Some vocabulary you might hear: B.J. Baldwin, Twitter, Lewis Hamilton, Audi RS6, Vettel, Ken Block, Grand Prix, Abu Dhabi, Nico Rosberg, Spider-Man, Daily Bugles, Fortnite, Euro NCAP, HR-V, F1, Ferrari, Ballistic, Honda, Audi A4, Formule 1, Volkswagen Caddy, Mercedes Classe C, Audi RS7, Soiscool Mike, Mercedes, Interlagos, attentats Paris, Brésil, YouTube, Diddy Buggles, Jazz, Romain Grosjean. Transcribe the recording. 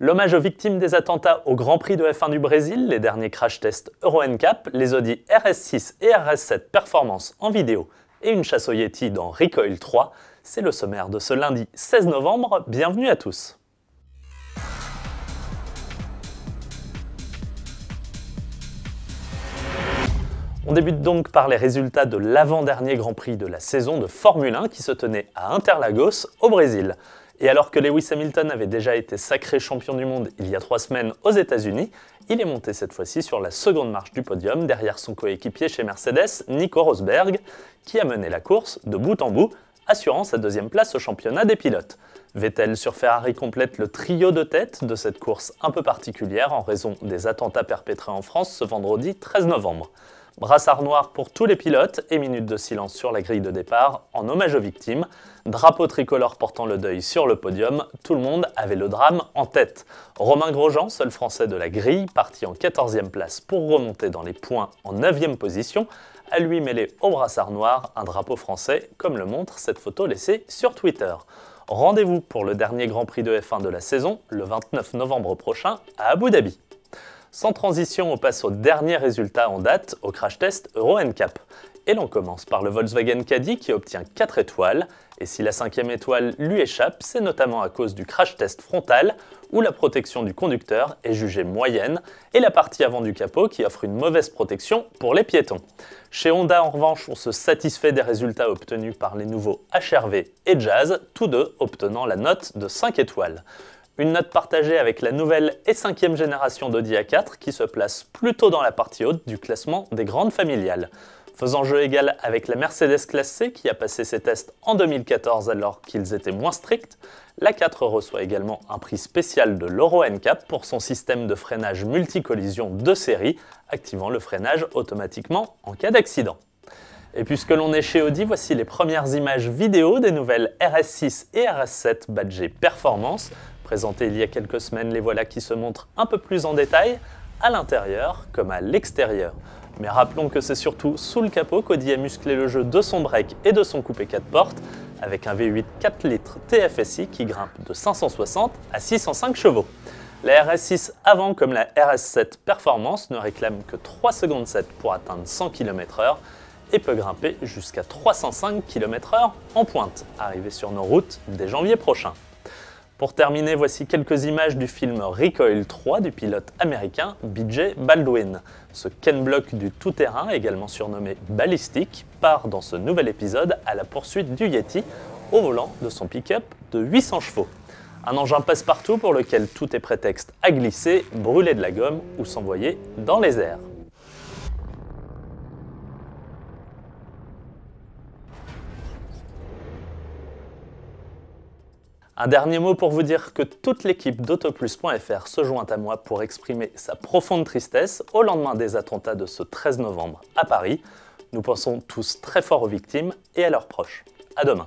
L'hommage aux victimes des attentats au Grand Prix de F1 du Brésil, les derniers crash tests Euro NCAP, les Audi RS6 et RS7 performance en vidéo et une chasse au Yeti dans Recoil III, c'est le sommaire de ce lundi 16 novembre, bienvenue à tous. On débute donc par les résultats de l'avant-dernier Grand Prix de la saison de Formule 1 qui se tenait à Interlagos au Brésil. Et alors que Lewis Hamilton avait déjà été sacré champion du monde il y a 3 semaines aux États-Unis, il est monté cette fois-ci sur la seconde marche du podium derrière son coéquipier chez Mercedes, Nico Rosberg, qui a mené la course de bout en bout, assurant sa deuxième place au championnat des pilotes. Vettel sur Ferrari complète le trio de tête de cette course un peu particulière en raison des attentats perpétrés en France ce vendredi 13 novembre. Brassard noir pour tous les pilotes et minute de silence sur la grille de départ en hommage aux victimes. Drapeau tricolore portant le deuil sur le podium, tout le monde avait le drame en tête. Romain Grosjean, seul français de la grille, parti en 14e place pour remonter dans les points en 9e position, a lui mêlé au brassard noir un drapeau français, comme le montre cette photo laissée sur Twitter. Rendez-vous pour le dernier Grand Prix de F1 de la saison, le 29 novembre prochain à Abu Dhabi. Sans transition, on passe au dernier résultat en date, au crash test Euro NCAP. Et l'on commence par le Volkswagen Caddy qui obtient 4 étoiles. Et si la 5e étoile lui échappe, c'est notamment à cause du crash test frontal, où la protection du conducteur est jugée moyenne, et la partie avant du capot qui offre une mauvaise protection pour les piétons. Chez Honda, en revanche, on se satisfait des résultats obtenus par les nouveaux HR-V et Jazz, tous deux obtenant la note de 5 étoiles. Une note partagée avec la nouvelle et 5e génération d'Audi A4 qui se place plutôt dans la partie haute du classement des grandes familiales. Faisant jeu égal avec la Mercedes Classe C qui a passé ses tests en 2014 alors qu'ils étaient moins stricts, l'A4 reçoit également un prix spécial de l'Euro NCAP pour son système de freinage multi-collision de série, activant le freinage automatiquement en cas d'accident. Et puisque l'on est chez Audi, voici les premières images vidéo des nouvelles RS6 et RS7 badgées performance. Présentés il y a quelques semaines, les voilà qui se montrent un peu plus en détail, à l'intérieur comme à l'extérieur. Mais rappelons que c'est surtout sous le capot qu'Audi a musclé le jeu de son break et de son coupé 4 portes, avec un V8 4 litres TFSI qui grimpe de 560 à 605 chevaux. La RS6 avant comme la RS7 performance ne réclame que 3,7 secondes pour atteindre 100 km/h et peut grimper jusqu'à 305 km/h en pointe, arrivée sur nos routes dès janvier prochain. Pour terminer, voici quelques images du film Recoil III du pilote américain B.J. Baldwin. Ce Ken Block du tout-terrain, également surnommé Ballistic, part dans ce nouvel épisode à la poursuite du Yeti au volant de son pick-up de 800 chevaux. Un engin passe-partout pour lequel tout est prétexte à glisser, brûler de la gomme ou s'envoyer dans les airs. Un dernier mot pour vous dire que toute l'équipe d'autoplus.fr se joint à moi pour exprimer sa profonde tristesse au lendemain des attentats de ce 13 novembre à Paris. Nous pensons tous très fort aux victimes et à leurs proches. À demain.